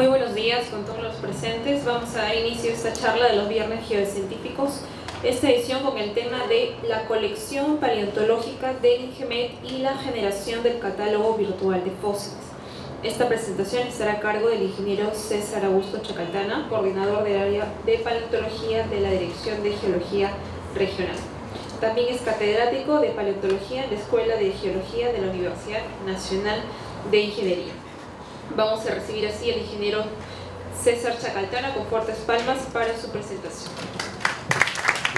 Muy buenos días con todos los presentes. Vamos a dar inicio a esta charla de los viernes geocientíficos, esta edición con el tema de la colección paleontológica del INGEMMET y la generación del catálogo virtual de fósiles. Esta presentación estará a cargo del ingeniero César Augusto Chacaltana, coordinador del área de paleontología de la Dirección de Geología Regional. También es catedrático de paleontología en la Escuela de Geología de la Universidad Nacional de Ingeniería. Vamos a recibir así al ingeniero César Chacaltana con fuertes palmas para su presentación.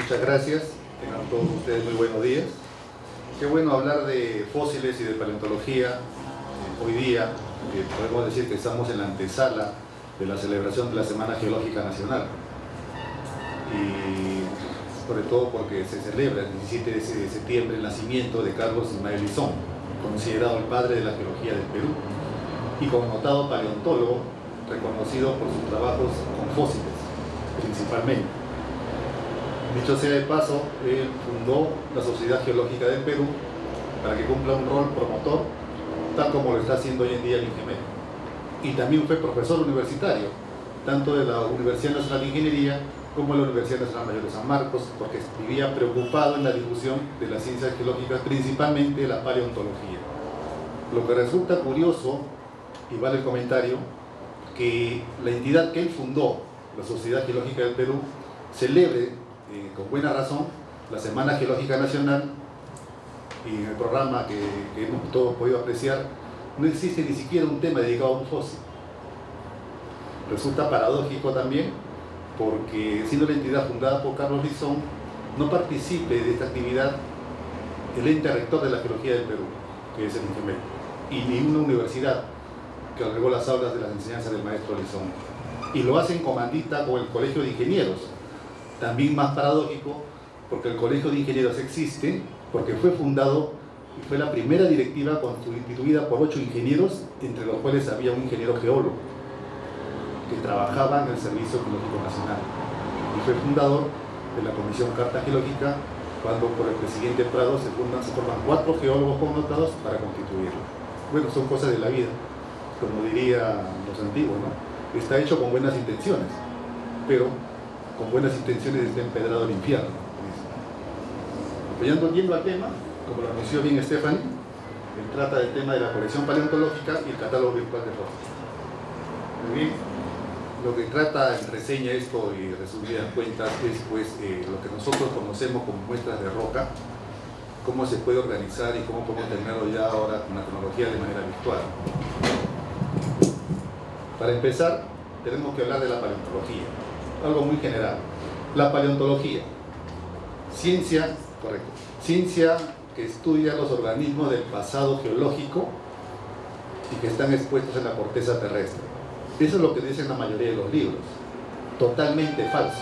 Muchas gracias. Tengan todos ustedes muy buenos días. Qué bueno hablar de fósiles y de paleontología hoy día. Podemos decir que estamos en la antesala de la celebración de la Semana Geológica Nacional. Y sobre todo porque se celebra el 17 de septiembre el nacimiento de Carlos Ismael Lisson, considerado el padre de la geología del Perú y connotado paleontólogo, reconocido por sus trabajos con fósiles, principalmente. Dicho sea de paso, él fundó la Sociedad Geológica del Perú para que cumpla un rol promotor, tal como lo está haciendo hoy en día el INGEMMET. Y también fue profesor universitario, tanto de la Universidad Nacional de Ingeniería como de la Universidad Nacional Mayor de San Marcos, porque vivía preocupado en la difusión de las ciencias geológicas, principalmente de la paleontología. Lo que resulta curioso, y vale el comentario, que la entidad que él fundó, la Sociedad Geológica del Perú, celebre con buena razón la Semana Geológica Nacional, y en el programa que hemos todos podido apreciar no existe ni siquiera un tema dedicado a un fósil. Resulta paradójico también porque, siendo la entidad fundada por Carlos Lisson, no participe de esta actividad el ente rector de la geología del Perú, que es el INGEMMET, y ni una universidad que albergó las aulas de las enseñanzas del maestro Lisson, y lo hacen comandita con el Colegio de Ingenieros. También más paradójico porque el Colegio de Ingenieros existe porque fue fundado y fue la primera directiva constituida por 8 ingenieros, entre los cuales había un ingeniero geólogo que trabajaba en el Servicio Geológico Nacional, y fue fundador de la Comisión Carta Geológica cuando por el presidente Prado se forman 4 geólogos connotados para constituirlo. Bueno, son cosas de la vida, como dirían los antiguos, ¿no? Está hecho con buenas intenciones, pero con buenas intenciones está empedrado el infierno. Yendo al tema, como lo anunció bien Estefani, él trata del tema de la colección paleontológica y el catálogo virtual de fósiles. Muy bien, lo que trata en reseña esto y resumidas cuentas es pues lo que nosotros conocemos como muestras de roca, cómo se puede organizar y cómo podemos terminarlo ya ahora con la tecnología de manera virtual. Para empezar, tenemos que hablar de la paleontología, algo muy general. La paleontología, ciencia. Correcto. Ciencia que estudia los organismos del pasado geológico y que están expuestos en la corteza terrestre. Eso es lo que dicen la mayoría de los libros. Totalmente falso.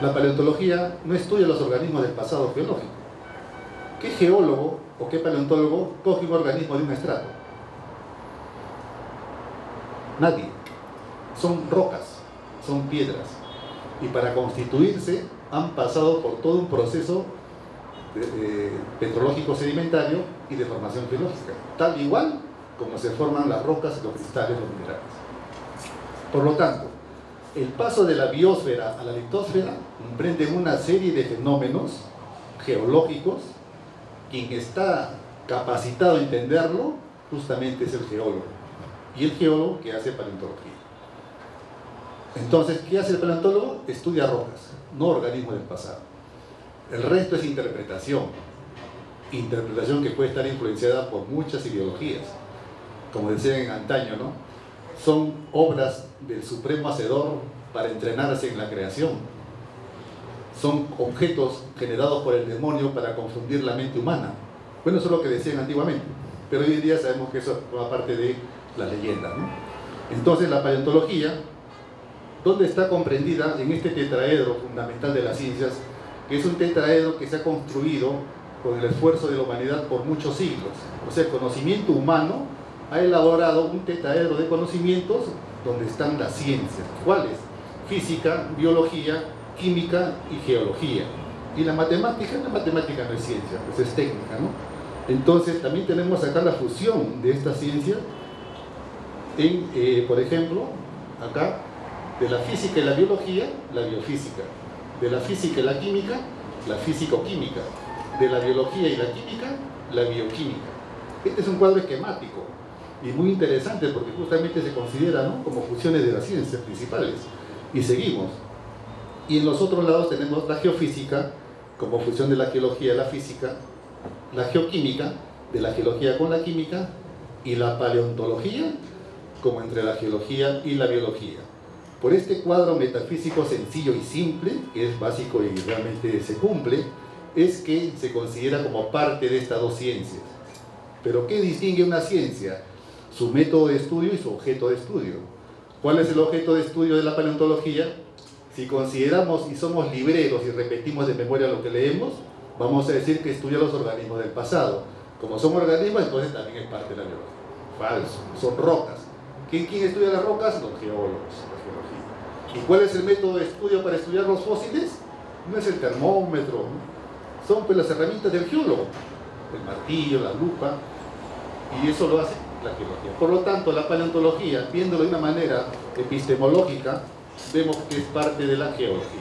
La paleontología no estudia los organismos del pasado geológico. ¿Qué geólogo o qué paleontólogo coge un organismo de un estrato? Nadie. Son rocas, son piedras. Y para constituirse han pasado por todo un proceso petrológico sedimentario y de formación geológica, tal igual como se forman las rocas, los cristales, los minerales. Por lo tanto, el paso de la biosfera a la litósfera comprende una serie de fenómenos geológicos. Quien está capacitado a entenderlo justamente es el geólogo, y el geólogo que hace paleontología. Entonces, ¿qué hace el paleontólogo? Estudia rocas, no organismos del pasado. El resto es interpretación que puede estar influenciada por muchas ideologías, como decían en antaño, ¿no? Son obras del supremo hacedor para entrenarse en la creación, son objetos generados por el demonio para confundir la mente humana. Bueno, eso es lo que decían antiguamente, pero hoy en día sabemos que eso forma parte de las leyendas, ¿no? Entonces, la paleontología, donde está comprendida en este tetraedro fundamental de las ciencias, que es un tetraedro que se ha construido con el esfuerzo de la humanidad por muchos siglos. O sea, el conocimiento humano ha elaborado un tetraedro de conocimientos donde están las ciencias. ¿Cuáles? Física, biología, química y geología. Y la matemática no es ciencia, pues es técnica, ¿no? Entonces, también tenemos acá la fusión de esta ciencia en, por ejemplo, acá, de la física y la biología, la biofísica; de la física y la química, la físico-química; de la biología y la química, la bioquímica. Este es un cuadro esquemático y muy interesante, porque justamente se considera, ¿no?, como fusiones de las ciencias principales. Y seguimos. Y en los otros lados tenemos la geofísica, como fusión de la geología y la física; la geoquímica, de la geología con la química; y la paleontología, como entre la geología y la biología. Por este cuadro metafísico sencillo y simple, que es básico y realmente se cumple, es que se considera como parte de estas dos ciencias. Pero ¿qué distingue una ciencia? Su método de estudio y su objeto de estudio. ¿Cuál es el objeto de estudio de la paleontología? Si consideramos y somos libreros y repetimos de memoria lo que leemos, vamos a decir que estudia los organismos del pasado. Como son organismos, entonces también es parte de la biología. Falso, son rocas. ¿Quién estudia las rocas? Los geólogos, la geología. ¿Y cuál es el método de estudio para estudiar los fósiles? No es el termómetro, ¿no? Son, pues, las herramientas del geólogo, el martillo, la lupa, y eso lo hace la geología. Por lo tanto, la paleontología, viéndolo de una manera epistemológica, vemos que es parte de la geología.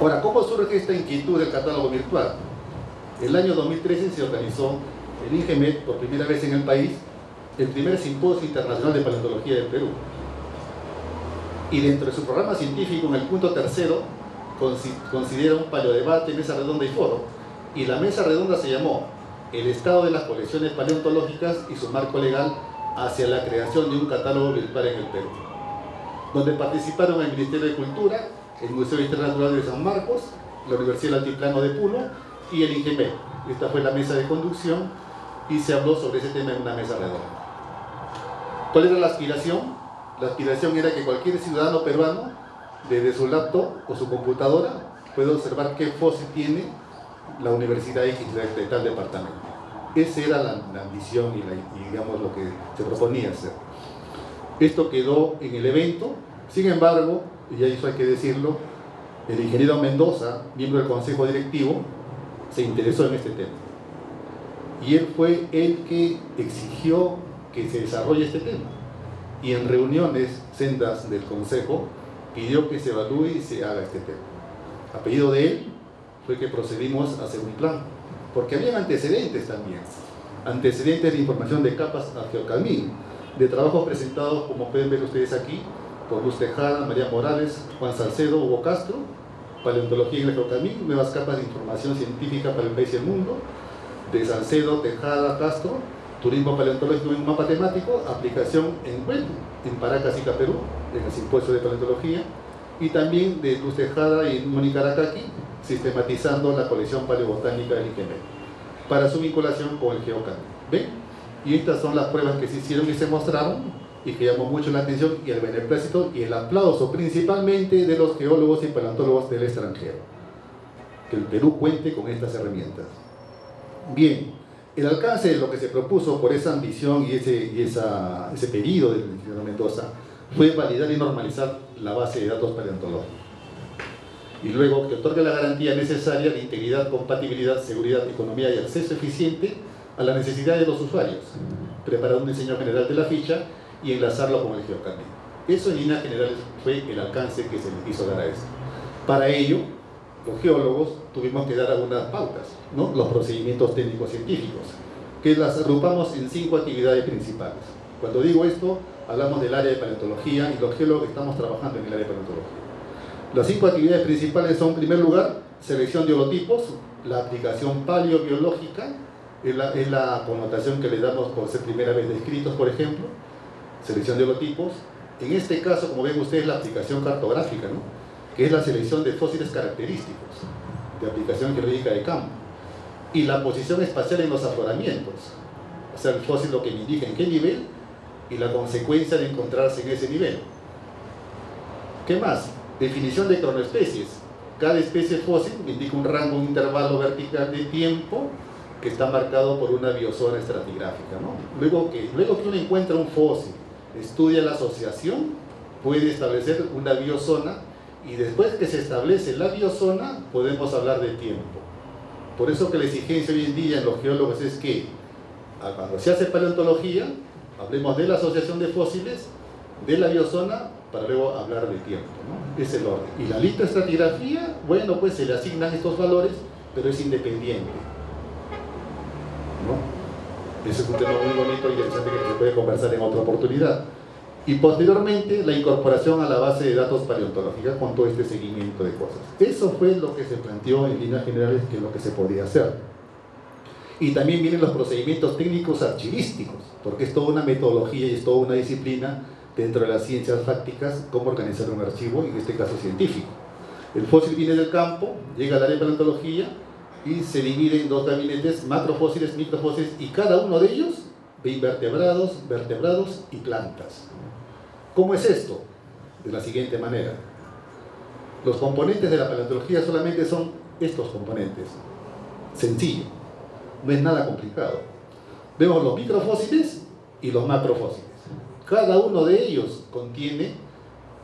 Ahora, ¿cómo surge esta inquietud del catálogo virtual? El año 2013 se organizó en INGEMMET, por primera vez en el país, el primer simposio internacional de paleontología del Perú. Y dentro de su programa científico, en el punto tercero, considera un paleodebate, mesa redonda y foro. Y la mesa redonda se llamó "El estado de las colecciones paleontológicas y su marco legal hacia la creación de un catálogo virtual en el Perú", donde participaron el Ministerio de Cultura, el Museo Internacional de San Marcos, la Universidad del Altiplano de Puno y el INGEMMET. Esta fue la mesa de conducción y se habló sobre ese tema en una mesa redonda. ¿Cuál era la aspiración? La aspiración era que cualquier ciudadano peruano, desde su laptop o su computadora, pueda observar qué fósil tiene la Universidad X de tal departamento. Esa era la ambición y digamos lo que se proponía hacer. Esto quedó en el evento. Sin embargo, y eso hay que decirlo, el ingeniero Mendoza, miembro del consejo directivo, se interesó en este tema. Y él fue el que exigió que se desarrolle este tema. Y en reuniones sendas del consejo pidió que se evalúe y se haga este tema. A pedido de él fue que procedimos a hacer un plan, porque había antecedentes también, antecedentes de información de capas a geocalmín, de trabajos presentados, como pueden ver ustedes aquí, por Luz Tejada, María Morales, Juan Salcedo, Hugo Castro, paleontología en el geocalmín, nuevas capas de información científica para el país y el mundo, de Salcedo, Tejada, Castro, turismo paleontológico en un mapa temático, aplicación en web, en Paracasica, Perú, en el simposio de paleontología, y también de Luz Tejada y Mónica, sistematizando la colección paleobotánica del INGEMMET para su vinculación con el geocalmín. ¿Ven? Y estas son las pruebas que se hicieron y se mostraron, y que llamó mucho la atención y el beneplácito y el aplauso principalmente de los geólogos y paleontólogos del extranjero, que el Perú cuente con estas herramientas. Bien, el alcance de lo que se propuso por esa ambición y ese pedido del ingeniero Mendoza fue validar y normalizar la base de datos paleontológicos, y luego que otorgue la garantía necesaria de integridad, compatibilidad, seguridad, economía y acceso eficiente a las necesidades de los usuarios, preparar un diseño general de la ficha y enlazarlo con el geocalmín. Eso en líneas generales fue el alcance que se le quiso dar a esto. Para ello, los geólogos tuvimos que dar algunas pautas, ¿no?, los procedimientos técnicos científicos, que las agrupamos en 5 actividades principales. Cuando digo esto, hablamos del área de paleontología, y los geólogos estamos trabajando en el área de paleontología. Las 5 actividades principales son, en primer lugar, selección de holotipos, la aplicación paleobiológica, es la connotación que le damos por ser primera vez descritos, por ejemplo, selección de holotipos. En este caso, como ven ustedes, la aplicación cartográfica, ¿no?, que es la selección de fósiles característicos, de aplicación geológica de campo, y la posición espacial en los afloramientos, o sea, el fósil lo que me indica en qué nivel y la consecuencia de encontrarse en ese nivel. ¿Qué más? Definición de cronoespecies. Cada especie fósil indica un rango, un intervalo vertical de tiempo que está marcado por una biozona estratigráfica, ¿no? Luego que uno encuentra un fósil, estudia la asociación, puede establecer una biozona, y después que se establece la biozona podemos hablar de tiempo. Por eso que la exigencia hoy en día en los geólogos es que cuando se hace paleontología Hablemos de la asociación de fósiles, de la biozona, para luego hablar del tiempo, ¿no? Es el orden. Y la litoestratigrafía, bueno, pues se le asignan estos valores, pero es independiente, ¿no? Ese es un tema muy bonito y interesante que se puede conversar en otra oportunidad. Y posteriormente la incorporación a la base de datos paleontológica con todo este seguimiento de cosas. Eso fue lo que se planteó en líneas generales que es lo que se podía hacer. Y también vienen los procedimientos técnicos archivísticos, porque es toda una metodología y es toda una disciplina dentro de las ciencias fácticas, cómo organizar un archivo, en este caso científico. El fósil viene del campo, llega al área de paleontología y se divide en dos gabinetes, macrofósiles, microfósiles, y cada uno de ellos de invertebrados, vertebrados y plantas. ¿Cómo es esto? De la siguiente manera. Los componentes de la paleontología solamente son estos componentes. Sencillo, no es nada complicado. Vemos los microfósiles y los macrofósiles. Cada uno de ellos contiene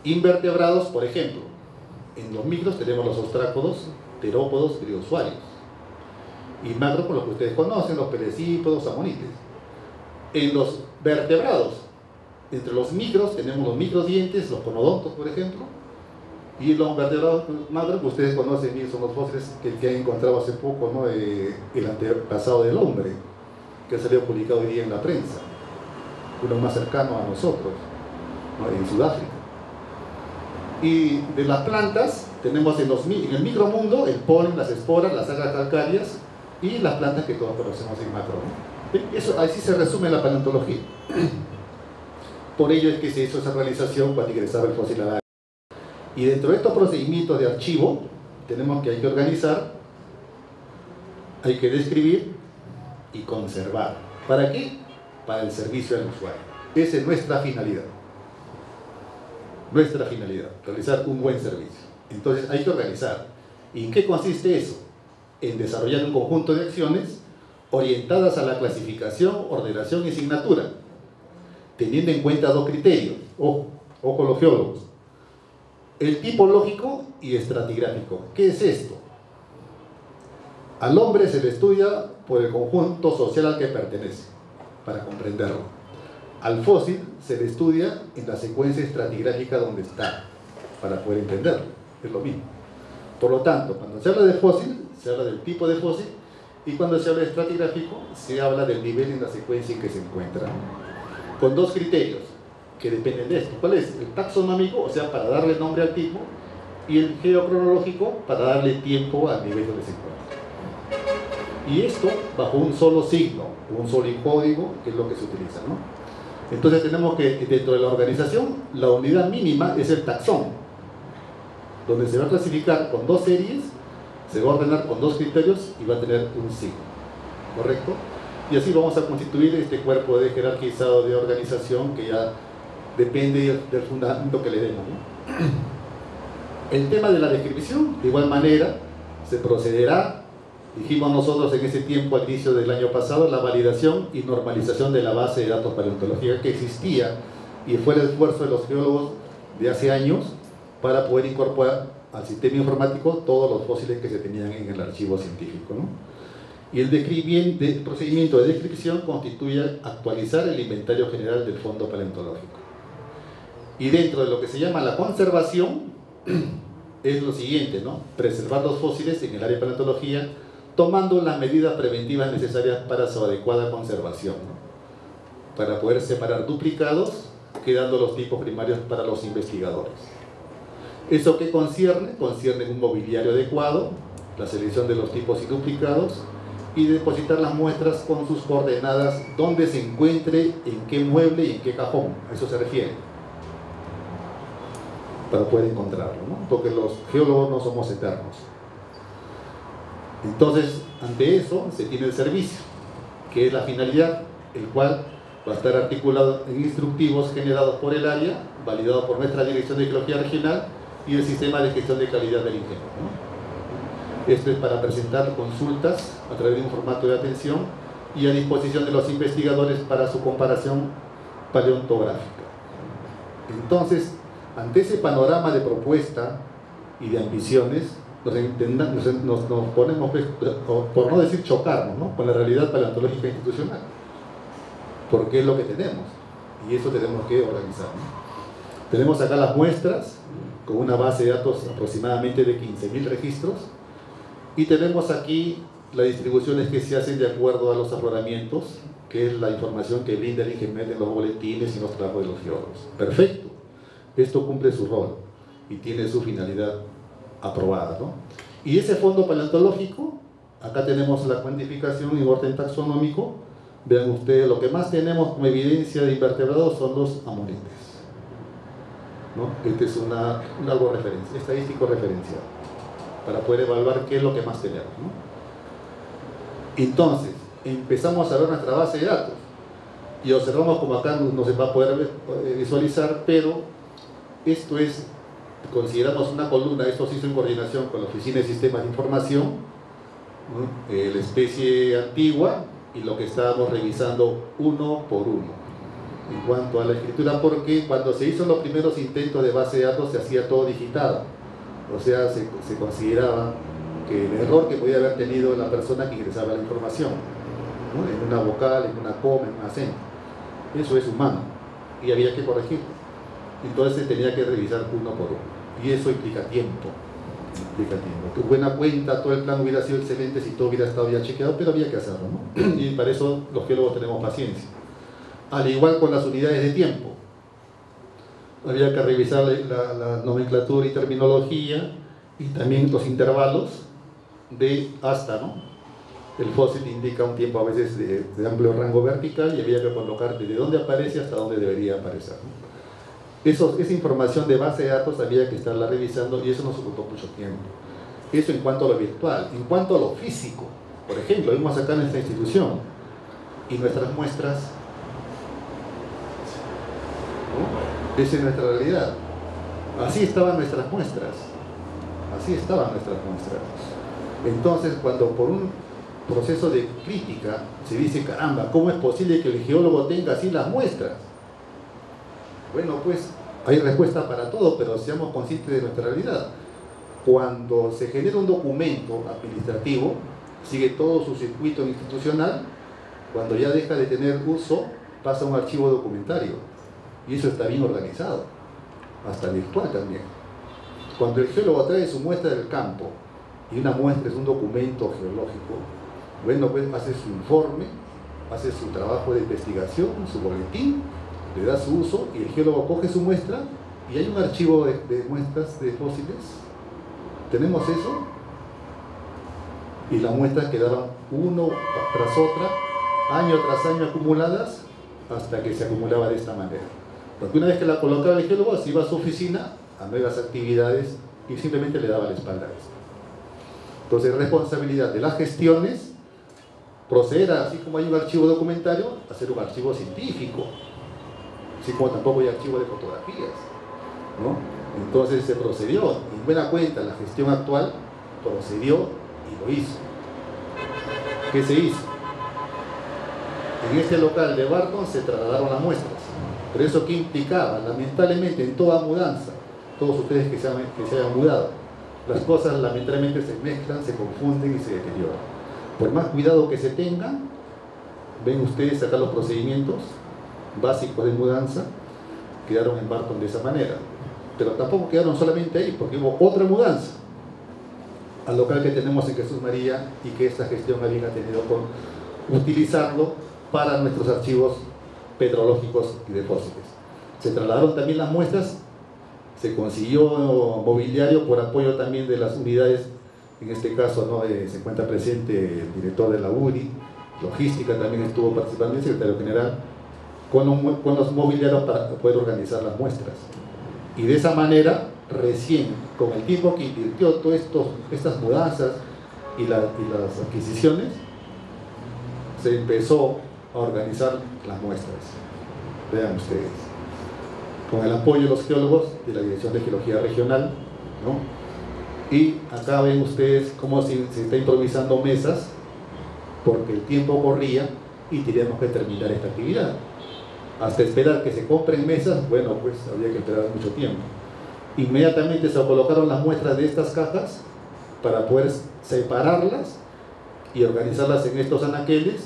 invertebrados, por ejemplo. En los micros tenemos los ostrácodos, terópodos, criosuarios. Y macros, por lo que ustedes conocen, los pelecípodos, amonites. En los vertebrados, entre los micros tenemos los microdientes, los conodontos, por ejemplo. Y los vertebrados macros, que ustedes conocen bien, son los fósiles que han encontrado hace poco, ¿no? El antepasado del hombre, que ha salido publicado hoy día en la prensa. Uno más cercano a nosotros, ¿no? En Sudáfrica. Y de las plantas tenemos en el micromundo el polen, las esporas, las algas calcáreas y las plantas que todos conocemos en macro. Eso, así se resume la paleontología. Por ello es que se hizo esa realización cuando ingresaba el fósil a la área. Y dentro de estos procedimientos de archivo tenemos que hay que organizar, hay que describir y conservar. ¿Para qué? Para el servicio al usuario. Esa es nuestra finalidad. Nuestra finalidad, realizar un buen servicio. Entonces hay que organizar. ¿Y en qué consiste eso? En desarrollar un conjunto de acciones orientadas a la clasificación, ordenación y asignatura, teniendo en cuenta dos criterios. Ojo los geólogos. El tipo lógico y estratigráfico. ¿Qué es esto? Al hombre se le estudia por el conjunto social al que pertenece, para comprenderlo. Al fósil se le estudia en la secuencia estratigráfica donde está, para poder entenderlo. Es lo mismo. Por lo tanto, cuando se habla de fósil, se habla del tipo de fósil, y cuando se habla de estratigráfico, se habla del nivel en la secuencia en que se encuentra. Con dos criterios que dependen de esto. ¿Cuál es? El taxonómico, o sea, para darle nombre al tipo, y el geocronológico, para darle tiempo al nivel donde se encuentra. Y esto bajo un solo signo, un solo código, que es lo que se utiliza, ¿no? Entonces tenemos que, dentro de la organización, la unidad mínima es el taxón, donde se va a clasificar con dos series, se va a ordenar con dos criterios y va a tener un signo, ¿correcto? Y así vamos a constituir este cuerpo de jerarquizado de organización que ya depende del fundamento que le demos, ¿no? El tema de la descripción, de igual manera, se procederá. Dijimos nosotros en ese tiempo, al inicio del año pasado, la validación y normalización de la base de datos paleontológica que existía, y fue el esfuerzo de los geólogos de hace años para poder incorporar al sistema informático todos los fósiles que se tenían en el archivo científico, ¿no? Y el procedimiento de descripción constituye actualizar el inventario general del fondo paleontológico. Y dentro de lo que se llama la conservación es lo siguiente, ¿no? Preservar los fósiles en el área de paleontología tomando las medidas preventivas necesarias para su adecuada conservación, ¿no? Para poder separar duplicados, quedando los tipos primarios para los investigadores. ¿Eso qué concierne? Concierne un mobiliario adecuado, la selección de los tipos y duplicados, y depositar las muestras con sus coordenadas, donde se encuentre, en qué mueble y en qué cajón, a eso se refiere, para poder encontrarlo, ¿no? Porque los geólogos no somos eternos. Entonces, ante eso se tiene el servicio, que es la finalidad, el cual va a estar articulado en instructivos generados por el área, validado por nuestra Dirección de Geología Regional y el Sistema de Gestión de Calidad del Ingenio, ¿no? Esto es para presentar consultas a través de un formato de atención y a disposición de los investigadores para su comparación paleontográfica. Entonces, ante ese panorama de propuesta y de ambiciones, nos ponemos, por no decir chocarnos, ¿no?, con la realidad paleontológica institucional, porque es lo que tenemos. y eso tenemos que organizar, ¿no? Tenemos acá las muestras con una base de datos aproximadamente de 15.000 registros, y tenemos aquí las distribuciones que se hacen de acuerdo a los afloramientos, que es la información que brinda el INGEMMET en los boletines y en los trabajos de los geólogos. Perfecto, esto cumple su rol y tiene su finalidad aprobada, ¿no? Y ese fondo paleontológico, acá tenemos la cuantificación y orden taxonómico. Vean ustedes, lo que más tenemos como evidencia de invertebrados son los amoretes, ¿no? Este es un algo referencia, estadístico referencial, para poder evaluar qué es lo que más tenemos, ¿no? Entonces, empezamos a ver nuestra base de datos y observamos como acá no se va a poder visualizar, pero esto es, consideramos una columna, esto se hizo en coordinación con la Oficina de Sistemas de Información, ¿no? La especie antigua y lo que estábamos revisando uno por uno en cuanto a la escritura, porque cuando se hizo los primeros intentos de base de datos se hacía todo digitado, o sea, se consideraba que el error que podía haber tenido la persona que ingresaba la información, ¿no? En una vocal, en una coma, en un acento, eso es humano y había que corregirlo. Entonces se tenía que revisar uno por uno y eso implica tiempo. Que buena cuenta, todo el plan hubiera sido excelente si todo hubiera estado ya chequeado, pero había que hacerlo, ¿no? Y para eso los geólogos tenemos paciencia. Al igual con las unidades de tiempo, había que revisar la nomenclatura y terminología, y también los intervalos de hasta, ¿no? El fósil indica un tiempo a veces de amplio rango vertical, y había que colocar desde dónde aparece hasta dónde debería aparecer, ¿no? Esa información de base de datos había que estarla revisando y eso nos ocupó mucho tiempo. Eso en cuanto a lo virtual. En cuanto a lo físico, por ejemplo, vimos acá en esta institución y nuestras muestras, ¿no? Esa es nuestra realidad. Así estaban nuestras muestras. Entonces, cuando por un proceso de crítica se dice, caramba, ¿cómo es posible que el geólogo tenga así las muestras? Bueno, pues hay respuesta para todo, pero seamos conscientes de nuestra realidad. Cuando se genera un documento administrativo, sigue todo su circuito institucional, cuando ya deja de tener uso, pasa a un archivo documentario. Y eso está bien organizado, hasta virtual también. Cuando el geólogo trae su muestra del campo, y una muestra es un documento geológico, bueno, pues hace su informe, hace su trabajo de investigación, su boletín, le da su uso y el geólogo coge su muestra y hay un archivo de muestras de fósiles. Tenemos eso y las muestras quedaban uno tras otra, año tras año acumuladas hasta que se acumulaba de esta manera, porque una vez que la colocaba el geólogo se iba a su oficina a nuevas actividades y simplemente le daba la espalda a esto. Entonces, responsabilidad de las gestiones proceder a, así como hay un archivo documentario, a hacer un archivo científico. Así como tampoco hay archivo de fotografías, ¿no? Entonces se procedió, en buena cuenta la gestión actual procedió y lo hizo. ¿Qué se hizo? En este local de Barton se trasladaron las muestras, pero eso que implicaba, lamentablemente en toda mudanza, todos ustedes que se hayan mudado, las cosas lamentablemente se mezclan, se confunden y se deterioran. Por más cuidado que se tenga, ven ustedes acá los procedimientos básicos de mudanza, quedaron en Barton de esa manera, pero tampoco quedaron solamente ahí, porque hubo otra mudanza al local que tenemos en Jesús María y que esta gestión alguien ha tenido con utilizarlo para nuestros archivos petrológicos y de fósiles. Se trasladaron también las muestras, se consiguió mobiliario por apoyo también de las unidades, en este caso, ¿no? Se encuentra presente el director de la URI, logística también estuvo participando, el secretario general, con los mobiliarios para poder organizar las muestras, y de esa manera recién con el tiempo que invirtió todas estas mudanzas y las adquisiciones se empezó a organizar las muestras. Vean ustedes, con el apoyo de los geólogos de la Dirección de Geología Regional, ¿no? Y acá ven ustedes cómo se está improvisando mesas porque el tiempo corría y teníamos que terminar esta actividad. Hasta esperar que se compren mesas, bueno, pues habría que esperar mucho tiempo. Inmediatamente se colocaron las muestras de estas cajas para poder separarlas y organizarlas en estos anaqueles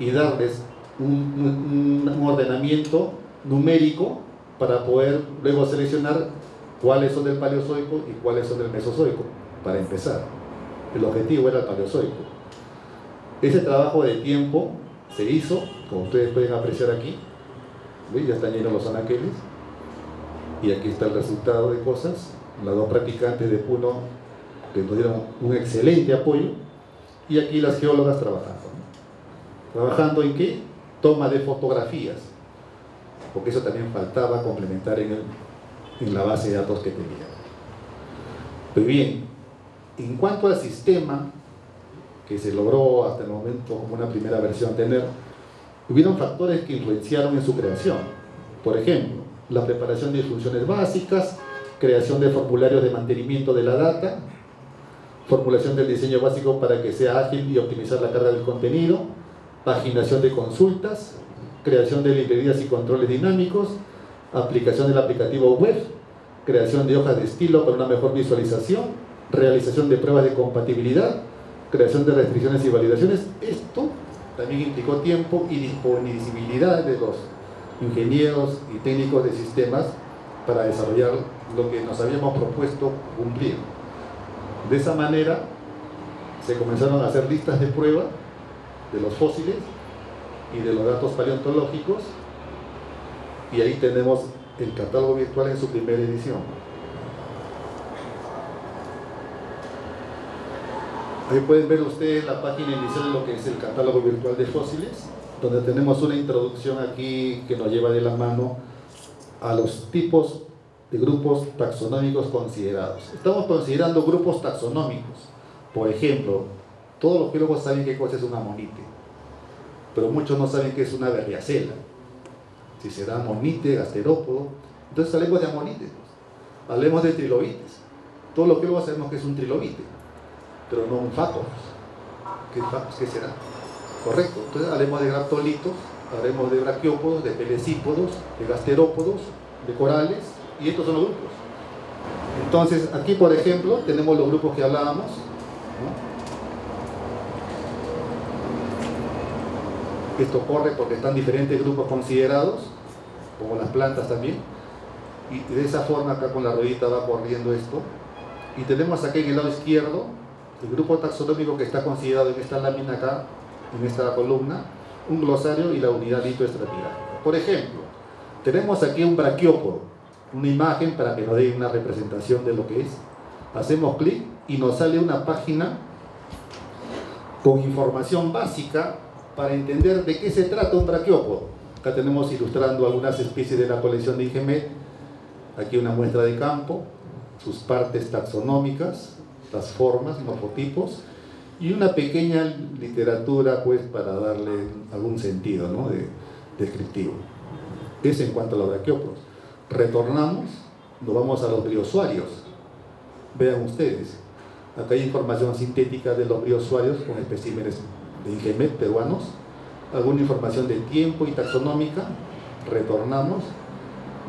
y darles un ordenamiento numérico para poder luego seleccionar cuáles son del Paleozoico y cuáles son del Mesozoico, para empezar. El objetivo era el Paleozoico. Ese trabajo de tiempo se hizo, como ustedes pueden apreciar aquí. ¿Ve? Ya están llenos los anaqueles. Y aquí está el resultado de cosas. Las dos practicantes de Puno que nos dieron un excelente apoyo. Y aquí las geólogas trabajando. ¿Trabajando en qué? Toma de fotografías. Porque eso también faltaba complementar en la base de datos que tenía. Pues bien, en cuanto al sistema que se logró hasta el momento como una primera versión tener, hubieron factores que influenciaron en su creación. Por ejemplo, la preparación de funciones básicas, creación de formularios de mantenimiento de la data, formulación del diseño básico para que sea ágil y optimizar la carga del contenido, paginación de consultas, creación de librerías y controles dinámicos, aplicación del aplicativo web, creación de hojas de estilo para una mejor visualización, realización de pruebas de compatibilidad, creación de restricciones y validaciones. Esto también implicó tiempo y disponibilidad de los ingenieros y técnicos de sistemas para desarrollar lo que nos habíamos propuesto cumplir. De esa manera se comenzaron a hacer listas de prueba de los fósiles y de los datos paleontológicos, y ahí tenemos el catálogo virtual en su primera edición. Ahí pueden ver ustedes la página inicial de lo que es el catálogo virtual de fósiles, donde tenemos una introducción aquí que nos lleva de la mano a los tipos de grupos taxonómicos considerados. Estamos considerando grupos taxonómicos. Por ejemplo, todos los geólogos saben qué cosa es una monite, pero muchos no saben qué es una berriacela, si será monite, gasterópodo. Entonces hablemos de amonites, hablemos de trilobites. Todos los geólogos sabemos que es un trilobite, pero no un faco. ¿Qué facos? ¿Qué será? Correcto. Entonces hablemos de graptolitos, hablemos de braquiópodos, de pelecípodos, de gasterópodos, de corales, y estos son los grupos. Entonces aquí, por ejemplo, tenemos los grupos que hablábamos, ¿no? Esto ocurre porque están diferentes grupos considerados, como las plantas también, y de esa forma acá con la ruedita va corriendo esto. Y tenemos aquí en el lado izquierdo el grupo taxonómico que está considerado en esta lámina acá, en esta columna, un glosario y la unidad litoestratigráfica. Por ejemplo, tenemos aquí un braquiópodo, una imagen para que nos dé una representación de lo que es. Hacemos clic y nos sale una página con información básica para entender de qué se trata un braquiópodo. Acá tenemos ilustrando algunas especies de la colección de INGEMMET. Aquí una muestra de campo, sus partes taxonómicas, las formas, morfotipos, y una pequeña literatura pues para darle algún sentido, ¿no?, descriptivo. Eso en cuanto a los braquiópodos. Retornamos, nos vamos a los briosuarios. Vean ustedes, acá hay información sintética de los briosuarios con especímenes de INGEMMET peruanos, alguna información de tiempo y taxonómica. Retornamos,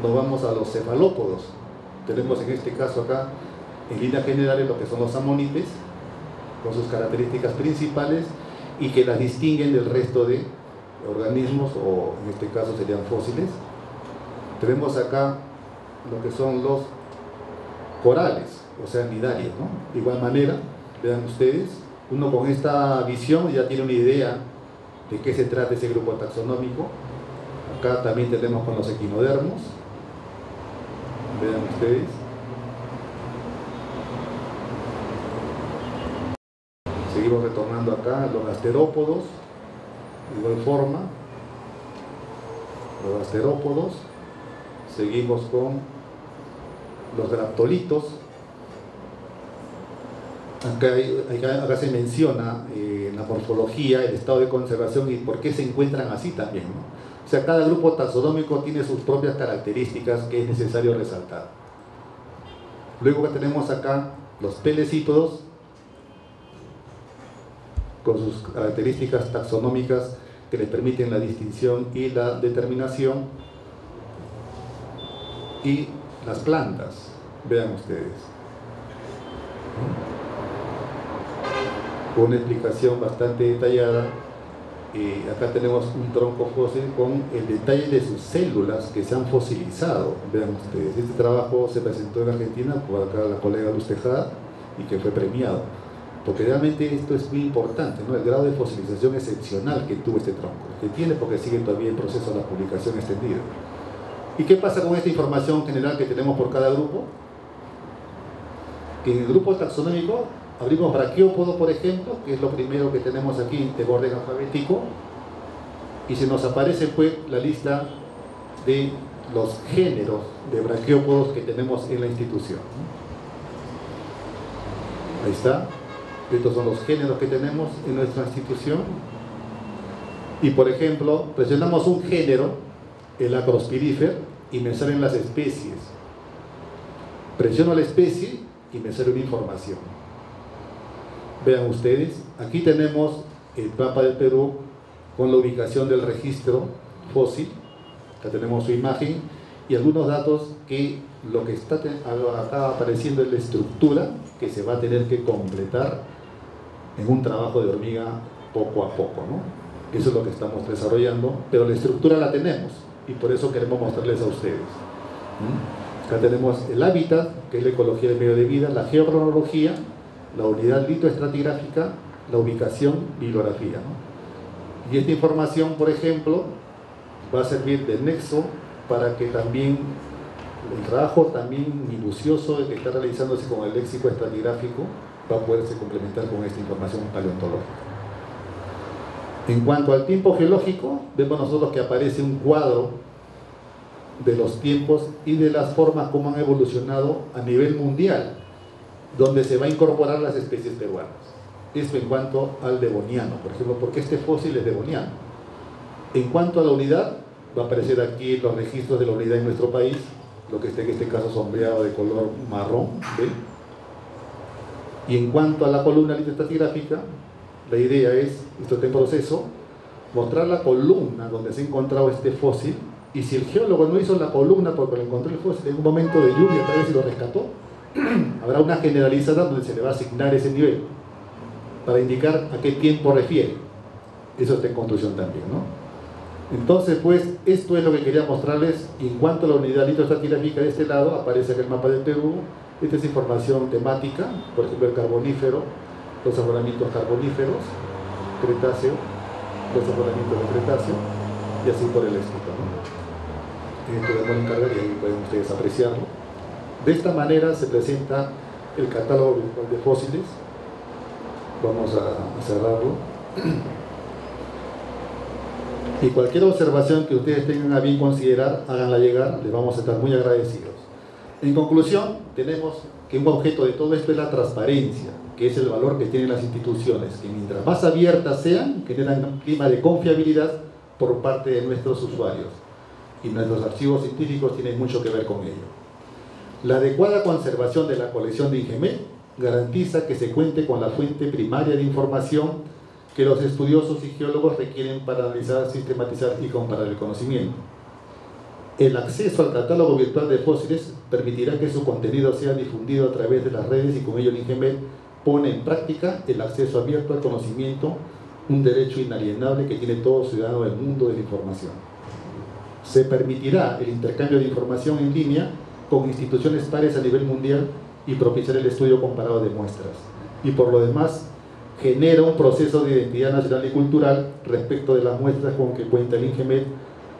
nos vamos a los cefalópodos. Tenemos en este caso acá en líneas generales lo que son los amonites, con sus características principales y que las distinguen del resto de organismos, o en este caso serían fósiles. Tenemos acá lo que son los corales, o sea, nidarios, ¿no? De igual manera, vean ustedes, uno con esta visión ya tiene una idea de qué se trata ese grupo taxonómico. Acá también tenemos con los equinodermos, vean ustedes. Seguimos retornando acá, los gasterópodos, de igual forma, los gasterópodos. Seguimos con los graptolitos. Acá se menciona la morfología, el estado de conservación y por qué se encuentran así también, ¿no? O sea, cada grupo taxonómico tiene sus propias características que es necesario resaltar. Luego tenemos acá los pelecípodos con sus características taxonómicas que les permiten la distinción y la determinación, y las plantas, vean ustedes, con una explicación bastante detallada Acá tenemos un tronco fósil con el detalle de sus células que se han fosilizado. Vean ustedes, este trabajo se presentó en Argentina por acá la colega Luz Tejada y que fue premiado, porque realmente esto es muy importante, ¿no? El grado de fosilización excepcional que tuvo este tronco, que tiene porque sigue todavía en proceso de la publicación extendida. ¿Y qué pasa con esta información general que tenemos por cada grupo? Que en el grupo taxonómico abrimos braquiópodo, por ejemplo, que es lo primero que tenemos aquí de orden alfabético, y se nos aparece pues la lista de los géneros de braquiópodos que tenemos en la institución. Ahí está. Estos son los géneros que tenemos en nuestra institución. Y por ejemplo, presionamos un género, el acrospirifer, y me salen las especies. Presiono la especie y me sale una información. Vean ustedes, aquí tenemos el mapa del Perú con la ubicación del registro fósil. Acá tenemos su imagen y algunos datos que lo que está acá apareciendo es la estructura que se va a tener que completar en un trabajo de hormiga poco a poco, ¿no? Eso es lo que estamos desarrollando, pero la estructura la tenemos y por eso queremos mostrarles a ustedes. Acá tenemos el hábitat, que es la ecología del medio de vida, la geocronología, la unidad litoestratigráfica, la ubicación, bibliografía, ¿no? Y esta información, por ejemplo, va a servir de nexo para que también el trabajo también minucioso que está realizándose con el léxico estratigráfico va a poderse complementar con esta información paleontológica. En cuanto al tiempo geológico, vemos nosotros que aparece un cuadro de los tiempos y de las formas como han evolucionado a nivel mundial, donde se va a incorporar las especies peruanas. Eso en cuanto al devoniano, por ejemplo, porque este fósil es devoniano. En cuanto a la unidad, va a aparecer aquí los registros de la unidad en nuestro país, lo que está en este caso sombreado de color marrón, ¿ve? Y en cuanto a la columna litoestratigráfica, la idea es, esto está en proceso, mostrar la columna donde se ha encontrado este fósil, y si el geólogo no hizo la columna porque lo encontró el fósil en un momento de lluvia, tal vez se lo rescató, habrá una generalizada donde se le va a asignar ese nivel para indicar a qué tiempo refiere. Eso está en construcción también, ¿no? Entonces pues esto es lo que quería mostrarles. Y en cuanto a la unidad litoestratigráfica de este lado, aparece acá el mapa del Perú. Esta es información temática, por ejemplo el carbonífero, los afloramientos carboníferos, Cretáceo, los afloramientos del Cretáceo y así por el estilo, ¿no? Esto lo vamos a encargar y ahí pueden ustedes apreciarlo. De esta manera se presenta el catálogo virtual de fósiles. Vamos a cerrarlo. Y cualquier observación que ustedes tengan a bien considerar, háganla llegar, les vamos a estar muy agradecidos. En conclusión, tenemos que un objeto de todo esto es la transparencia, que es el valor que tienen las instituciones, que mientras más abiertas sean, generan un clima de confiabilidad por parte de nuestros usuarios. Y nuestros archivos científicos tienen mucho que ver con ello. La adecuada conservación de la colección de INGEMMET garantiza que se cuente con la fuente primaria de información que los estudiosos y geólogos requieren para analizar, sistematizar y comparar el conocimiento. El acceso al catálogo virtual de fósiles permitirá que su contenido sea difundido a través de las redes y con ello el INGEMMET pone en práctica el acceso abierto al conocimiento, un derecho inalienable que tiene todo ciudadano del mundo de la información. Se permitirá el intercambio de información en línea con instituciones pares a nivel mundial y propiciar el estudio comparado de muestras, y por lo demás genera un proceso de identidad nacional y cultural respecto de las muestras con que cuenta el INGEMMET,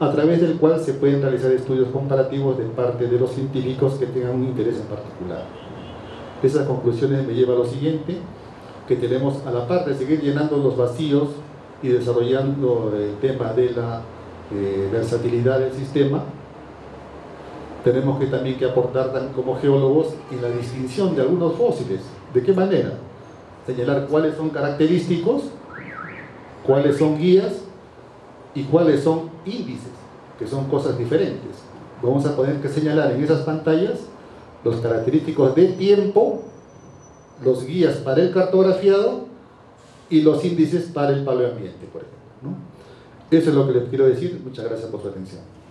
a través del cual se pueden realizar estudios comparativos de parte de los científicos que tengan un interés en particular. Esas conclusiones me llevan a lo siguiente, que tenemos a la par de seguir llenando los vacíos y desarrollando el tema de la versatilidad del sistema, tenemos que también que aportar como geólogos en la distinción de algunos fósiles. ¿De qué manera? Señalar cuáles son característicos, cuáles son guías y cuáles son índices, que son cosas diferentes. Vamos a tener que señalar en esas pantallas los característicos de tiempo, los guías para el cartografiado y los índices para el paleoambiente, por ejemplo, ¿no? Eso es lo que les quiero decir. Muchas gracias por su atención.